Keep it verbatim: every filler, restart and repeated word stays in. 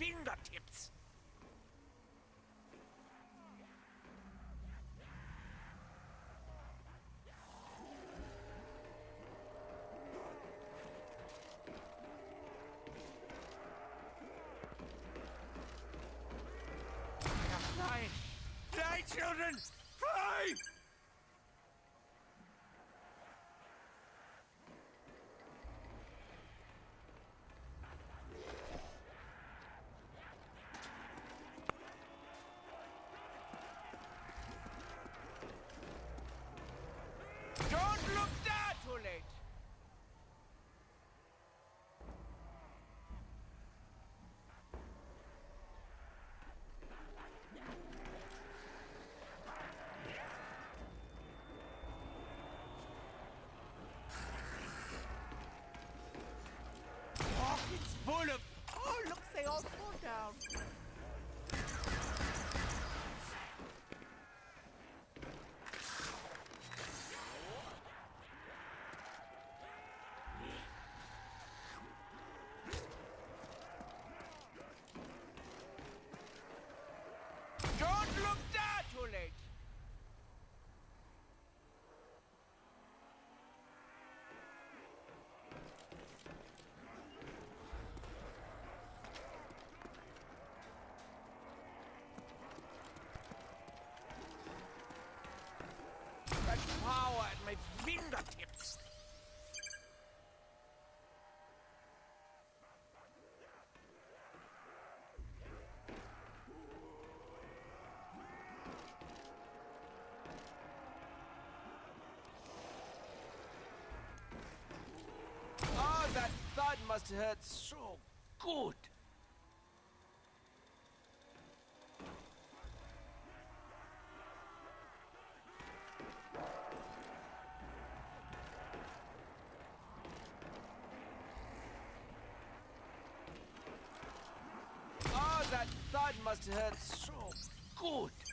fingertips. Fly! Fly, children! Fly! Oh, look, they all fall down. Don't look there too late. Power at my fingertips. Oh, that thud must hurt so good. That must hurt so good.